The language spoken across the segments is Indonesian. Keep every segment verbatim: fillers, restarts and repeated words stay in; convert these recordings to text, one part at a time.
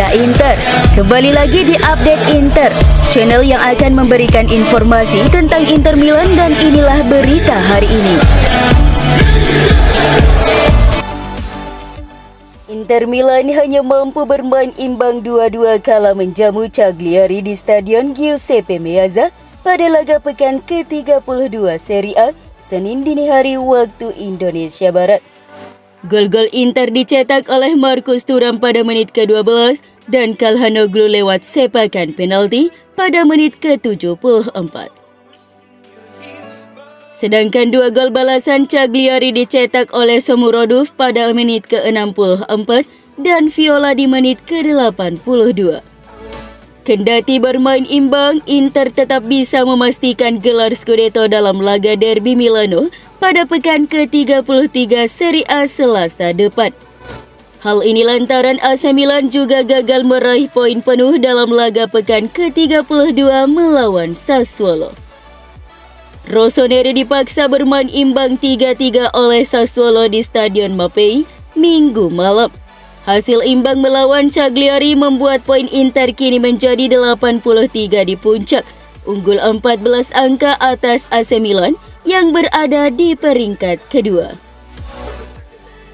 Gaza Inter. Kembali lagi di Update Inter, channel yang akan memberikan informasi tentang Inter Milan, dan inilah berita hari ini. Inter Milan hanya mampu bermain imbang dua-dua kala menjamu Cagliari di Stadion Giuseppe Meazza pada laga pekan ke tiga puluh dua Serie A, Senin dini hari waktu Indonesia Barat. Gol-gol Inter dicetak oleh Marcus Thuram pada menit ke dua belas dan Kalhanoglu lewat sepakan penalti pada menit ke tujuh puluh empat. Sedangkan dua gol balasan Cagliari dicetak oleh Somorodov pada menit ke enam puluh empat dan Viola di menit ke delapan puluh dua. Kendati bermain imbang, Inter tetap bisa memastikan gelar Scudetto dalam laga derby Milano pada pekan ke tiga puluh tiga Serie A Selasa depan. Hal ini lantaran A C Milan juga gagal meraih poin penuh dalam laga pekan ke tiga puluh dua melawan Sassuolo. Rossoneri dipaksa bermain imbang tiga tiga oleh Sassuolo di Stadion Mapei Minggu malam. Hasil imbang melawan Cagliari membuat poin Inter kini menjadi delapan puluh tiga di puncak, unggul empat belas angka atas A C Milan yang berada di peringkat kedua.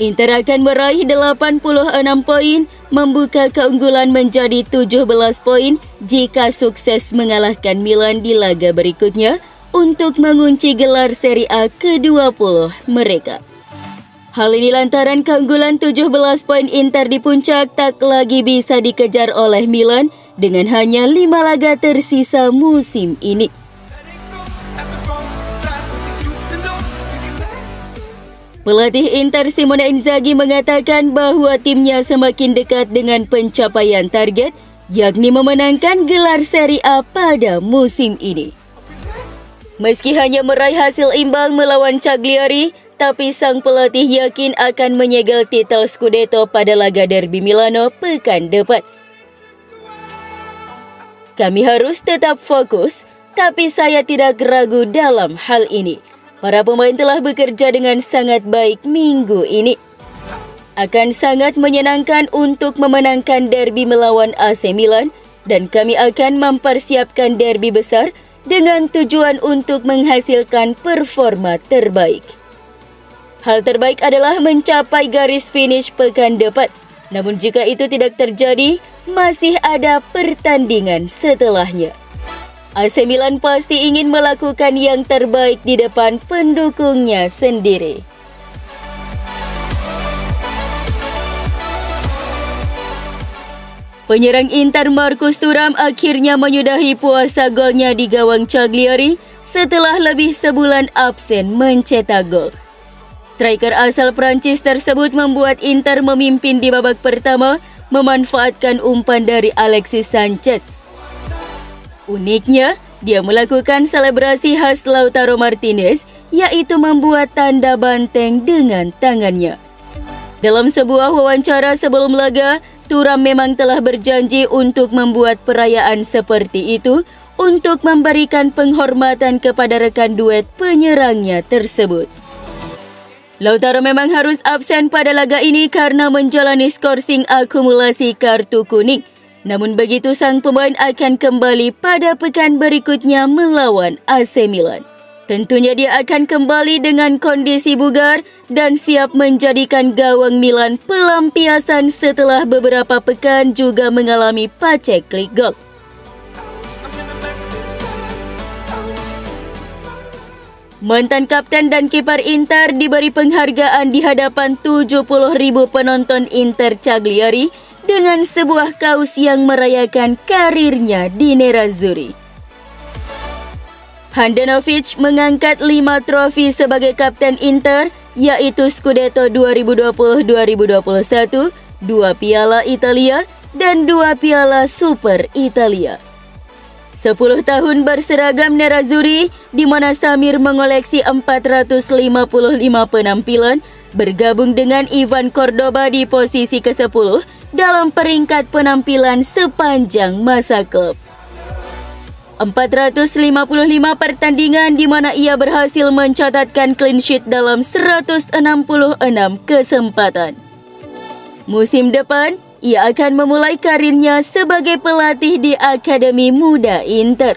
Inter akan meraih delapan puluh enam poin, membuka keunggulan menjadi tujuh belas poin jika sukses mengalahkan Milan di laga berikutnya untuk mengunci gelar Serie A ke dua puluh mereka. Hal ini lantaran keunggulan tujuh belas poin Inter di puncak tak lagi bisa dikejar oleh Milan dengan hanya lima laga tersisa musim ini. Pelatih Inter Simone Inzaghi mengatakan bahwa timnya semakin dekat dengan pencapaian target, yakni memenangkan gelar Serie A pada musim ini. Meski hanya meraih hasil imbang melawan Cagliari, tapi sang pelatih yakin akan menyegel titel Scudetto pada laga derby Milano pekan depan. Kami harus tetap fokus, tapi saya tidak ragu dalam hal ini. Para pemain telah bekerja dengan sangat baik minggu ini. Akan sangat menyenangkan untuk memenangkan derby melawan A C Milan, dan kami akan mempersiapkan derby besar dengan tujuan untuk menghasilkan performa terbaik. Hal terbaik adalah mencapai garis finish pekan depan. Namun jika itu tidak terjadi, masih ada pertandingan setelahnya. A C Milan pasti ingin melakukan yang terbaik di depan pendukungnya sendiri. Penyerang Inter Marcus Thuram akhirnya menyudahi puasa golnya di gawang Cagliari setelah lebih sebulan absen mencetak gol. Striker asal Prancis tersebut membuat Inter memimpin di babak pertama memanfaatkan umpan dari Alexis Sanchez. Uniknya, dia melakukan selebrasi khas Lautaro Martinez, yaitu membuat tanda banteng dengan tangannya. Dalam sebuah wawancara sebelum laga, Thuram memang telah berjanji untuk membuat perayaan seperti itu untuk memberikan penghormatan kepada rekan duet penyerangnya tersebut. Lautaro memang harus absen pada laga ini karena menjalani skorsing akumulasi kartu kuning. Namun begitu sang pemain akan kembali pada pekan berikutnya melawan A C Milan. Tentunya dia akan kembali dengan kondisi bugar dan siap menjadikan gawang Milan pelampiasan setelah beberapa pekan juga mengalami paceklik gol. Mantan kapten dan kiper Inter diberi penghargaan di hadapan tujuh puluh ribu penonton Inter Cagliari dengan sebuah kaos yang merayakan karirnya di Nerazzurri. Handanovic mengangkat lima trofi sebagai kapten Inter, yaitu Scudetto dua ribu dua puluh dua ribu dua puluh satu, dua Piala Italia, dan dua Piala Super Italia. sepuluh tahun berseragam Nerazzurri, di mana Samir mengoleksi empat ratus lima puluh lima penampilan, bergabung dengan Ivan Cordoba di posisi ke sepuluh dalam peringkat penampilan sepanjang masa klub. empat ratus lima puluh lima pertandingan di mana ia berhasil mencatatkan clean sheet dalam seratus enam puluh enam kesempatan. Musim depan, ia akan memulai karirnya sebagai pelatih di Akademi Muda Inter.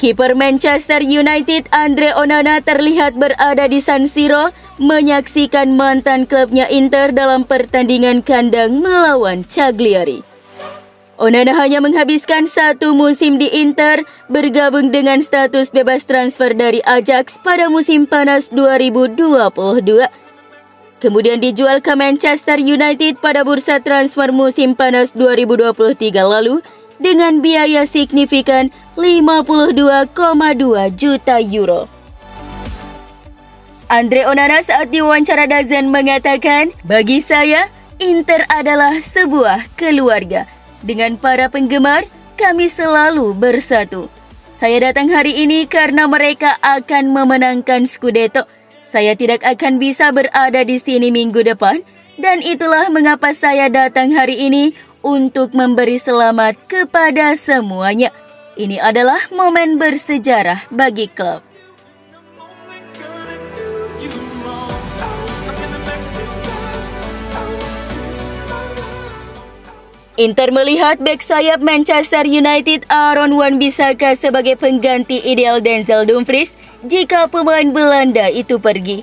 Kiper Manchester United Andre Onana terlihat berada di San Siro menyaksikan mantan klubnya Inter dalam pertandingan kandang melawan Cagliari. Onana hanya menghabiskan satu musim di Inter, bergabung dengan status bebas transfer dari Ajax pada musim panas dua ribu dua puluh dua. Kemudian dijual ke Manchester United pada bursa transfer musim panas dua ribu dua puluh tiga lalu dengan biaya signifikan lima puluh dua koma dua juta euro. Andre Onana saat diwawancara Dazn mengatakan, "Bagi saya, Inter adalah sebuah keluarga. Dengan para penggemar, kami selalu bersatu. Saya datang hari ini karena mereka akan memenangkan Scudetto. Saya tidak akan bisa berada di sini minggu depan, dan itulah mengapa saya datang hari ini untuk memberi selamat kepada semuanya. Ini adalah momen bersejarah bagi klub." Inter melihat bek sayap Manchester United Aaron Wan-Bissaka sebagai pengganti ideal Denzel Dumfries jika pemain Belanda itu pergi.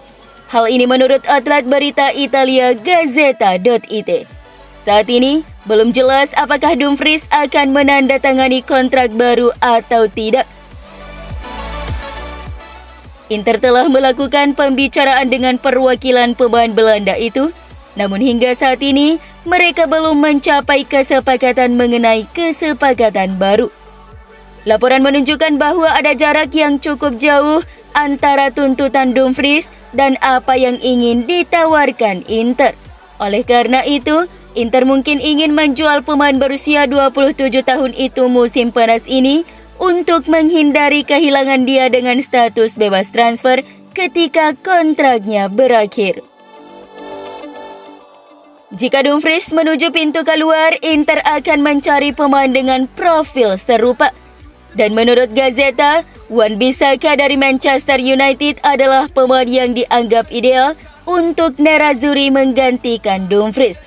Hal ini menurut outlet berita Italia Gazzetta dot it. Saat ini, belum jelas apakah Dumfries akan menandatangani kontrak baru atau tidak. Inter telah melakukan pembicaraan dengan perwakilan pemain Belanda itu, namun hingga saat ini mereka belum mencapai kesepakatan mengenai kesepakatan baru. Laporan menunjukkan bahwa ada jarak yang cukup jauh antara tuntutan Dumfries dan apa yang ingin ditawarkan Inter. Oleh karena itu, Inter mungkin ingin menjual pemain berusia dua puluh tujuh tahun itu musim panas ini untuk menghindari kehilangan dia dengan status bebas transfer ketika kontraknya berakhir. Jika Dumfries menuju pintu keluar, Inter akan mencari pemain dengan profil serupa. Dan menurut Gazzetta, Wan-Bissaka dari Manchester United adalah pemain yang dianggap ideal untuk Nerazzurri menggantikan Dumfries.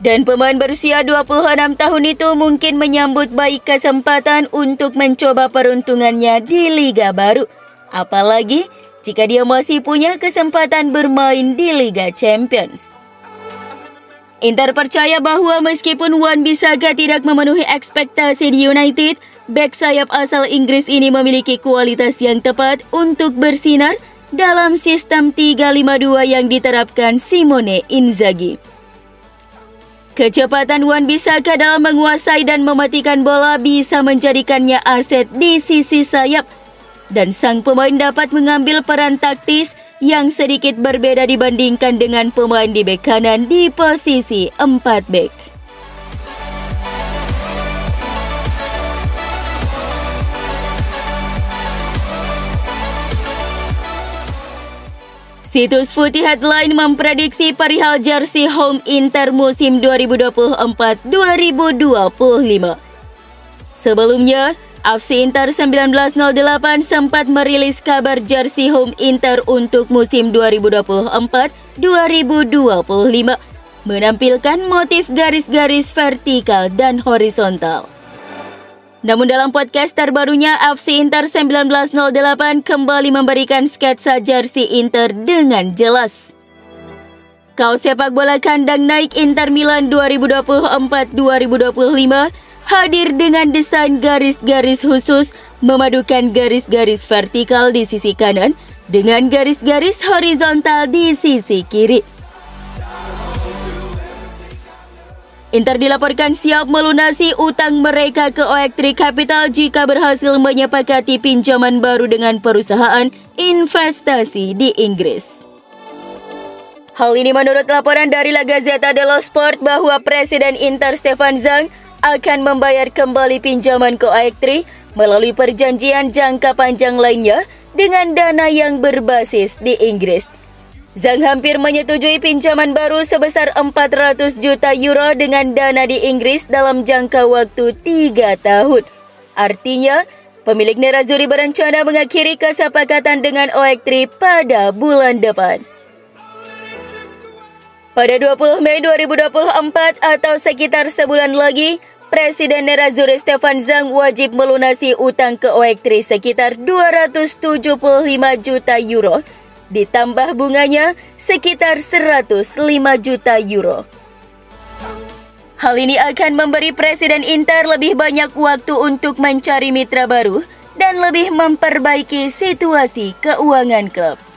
Dan pemain berusia dua puluh enam tahun itu mungkin menyambut baik kesempatan untuk mencoba peruntungannya di liga baru. Apalagi jika dia masih punya kesempatan bermain di Liga Champions. Inter percaya bahwa meskipun Wan-Bissaka tidak memenuhi ekspektasi di United, bek sayap asal Inggris ini memiliki kualitas yang tepat untuk bersinar dalam sistem tiga lima dua yang diterapkan Simone Inzaghi. Kecepatan Wan-Bissaka dalam menguasai dan mematikan bola bisa menjadikannya aset di sisi sayap. Dan sang pemain dapat mengambil peran taktis yang sedikit berbeda dibandingkan dengan pemain di bek kanan di posisi empat bek. Situs Footy Headline memprediksi perihal jersey home Inter musim dua ribu dua puluh empat dua ribu dua puluh lima. Sebelumnya, A F C Inter seribu sembilan ratus delapan sempat merilis kabar jersey home Inter untuk musim dua ribu dua puluh empat dua ribu dua puluh lima menampilkan motif garis-garis vertikal dan horizontal. Namun dalam podcast terbarunya, A F C Inter seribu sembilan ratus delapan kembali memberikan sketsa jersey Inter dengan jelas. Kaos sepak bola kandang naik Inter Milan dua ribu dua puluh empat dua ribu dua puluh lima hadir dengan desain garis-garis khusus memadukan garis-garis vertikal di sisi kanan dengan garis-garis horizontal di sisi kiri. Inter dilaporkan siap melunasi utang mereka ke Oaktree Capital jika berhasil menyepakati pinjaman baru dengan perusahaan investasi di Inggris. Hal ini menurut laporan dari La Gazzetta dello Sport bahwa Presiden Inter Stefan Zhang akan membayar kembali pinjaman ke Oaktree melalui perjanjian jangka panjang lainnya dengan dana yang berbasis di Inggris. Zhang hampir menyetujui pinjaman baru sebesar empat ratus juta euro dengan dana di Inggris dalam jangka waktu tiga tahun. Artinya, Pemilik Nerazzurri berencana mengakhiri kesepakatan dengan Oaktree pada bulan depan. Pada dua puluh Mei dua ribu dua puluh empat atau sekitar sebulan lagi, Presiden Nerazzurri Stefan Zhang wajib melunasi utang ke Oaktree sekitar dua ratus tujuh puluh lima juta euro, ditambah bunganya sekitar seratus lima juta euro. Hal ini akan memberi Presiden Inter lebih banyak waktu untuk mencari mitra baru dan lebih memperbaiki situasi keuangan klub.